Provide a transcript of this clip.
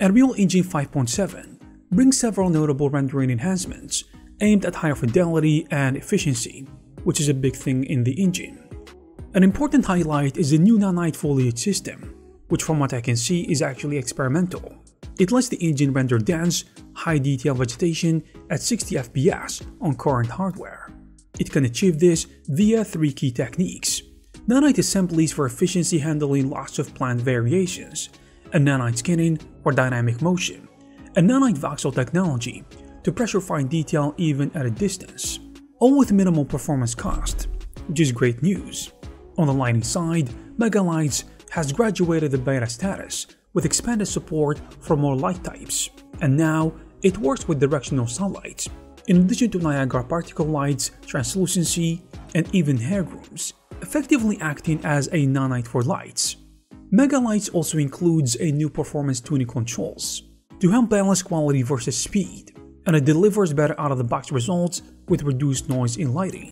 Unreal Engine 5.7 brings several notable rendering enhancements aimed at higher fidelity and efficiency, which is a big thing in the engine. An important highlight is the new Nanite Foliage system, which from what I can see is actually experimental. It lets the engine render dense, high-detail vegetation at 60 FPS on current hardware. It can achieve this via three key techniques: nanite assemblies for efficiency handling lots of plant variations, a nanite skinning or dynamic motion, and nanite voxel technology to pressure-fine detail even at a distance, all with minimal performance cost, which is great news. On the lighting side, MegaLights has graduated the beta status with expanded support for more light types, and now it works with directional sunlight, in addition to Niagara particle lights, translucency, and even hairgrooms, effectively acting as a nanite for lights. MegaLights also includes a new performance tuning controls to help balance quality versus speed, and it delivers better out-of-the-box results with reduced noise in lighting.